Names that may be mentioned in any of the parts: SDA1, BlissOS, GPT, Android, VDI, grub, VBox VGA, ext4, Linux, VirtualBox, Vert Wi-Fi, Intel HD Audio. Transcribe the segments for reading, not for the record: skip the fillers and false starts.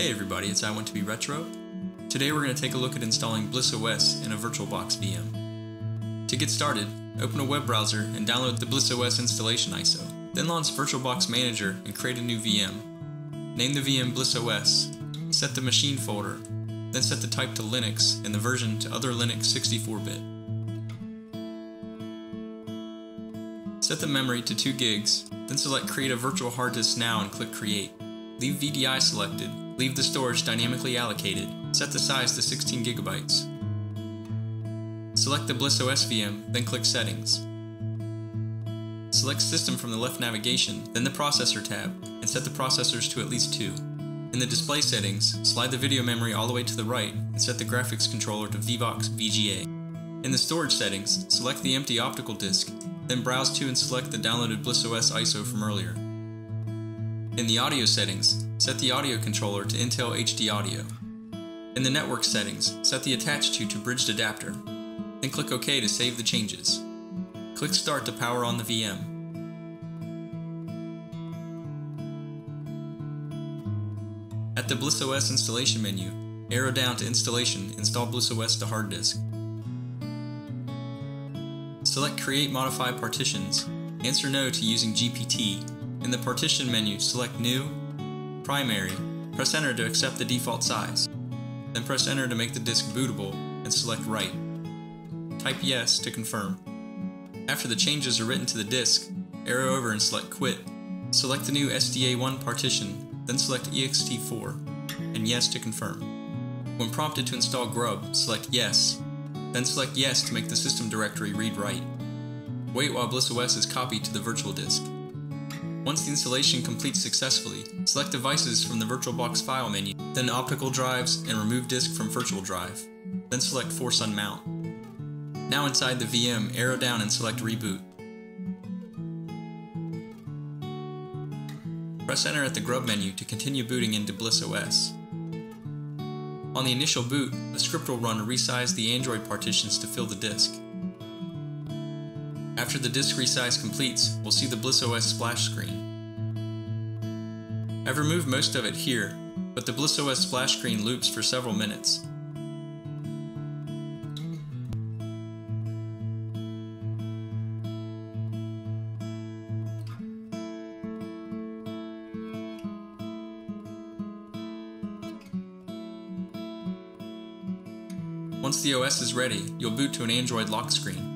Hey everybody, it's I Want To Be Retro. Today we're going to take a look at installing BlissOS in a VirtualBox VM. To get started, open a web browser and download the BlissOS installation ISO. Then launch VirtualBox Manager and create a new VM. Name the VM BlissOS, set the machine folder, then set the type to Linux and the version to Other Linux 64-bit. Set the memory to 2 gigs, then select Create a Virtual Hard Disk Now and click Create. Leave VDI selected, leave the storage dynamically allocated, set the size to 16 gigabytes. Select the BlissOS VM, then click Settings. Select System from the left navigation, then the Processor tab, and set the processors to at least 2. In the Display settings, slide the video memory all the way to the right and set the graphics controller to VBox VGA. In the Storage settings, select the empty optical disk, then browse to and select the downloaded BlissOS ISO from earlier. In the Audio settings, set the audio controller to Intel HD Audio. In the Network settings, set the attached to Bridged Adapter. Then click OK to save the changes. Click Start to power on the VM. At the BlissOS installation menu, arrow down to Installation, Install BlissOS to Hard Disk. Select Create Modify Partitions, answer No to using GPT. In the Partition menu, select New, Primary, press Enter to accept the default size, then press Enter to make the disk bootable, and select Write. Type Yes to confirm. After the changes are written to the disk, arrow over and select Quit. Select the new SDA1 partition, then select ext4, and Yes to confirm. When prompted to install grub, select Yes, then select Yes to make the system directory read-write. Wait while BlissOS is copied to the virtual disk. Once the installation completes successfully, select devices from the VirtualBox file menu, then optical drives, and remove disk from virtual drive. Then select Force Unmount. Now inside the VM, arrow down and select Reboot. Press Enter at the grub menu to continue booting into BlissOS. On the initial boot, a script will run to resize the Android partitions to fill the disk. After the disk resize completes, we'll see the BlissOS splash screen. I've removed most of it here, but the BlissOS splash screen loops for several minutes. Once the OS is ready, you'll boot to an Android lock screen.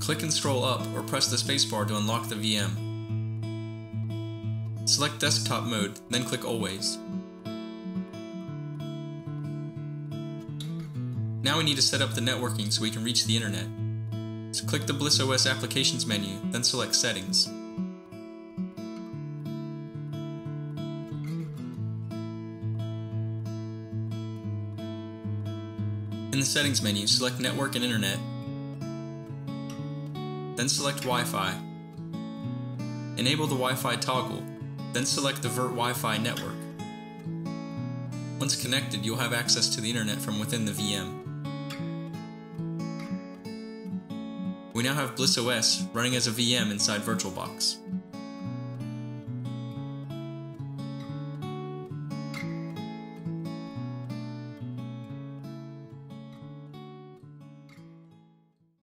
Click and scroll up or press the spacebar to unlock the VM. Select Desktop Mode, then click Always. Now we need to set up the networking so we can reach the internet. So click the BlissOS Applications menu, then select Settings. In the Settings menu, select Network and Internet, then select Wi-Fi. Enable the Wi-Fi toggle, then select the Vert Wi-Fi network. Once connected, you'll have access to the internet from within the VM. We now have BlissOS running as a VM inside VirtualBox.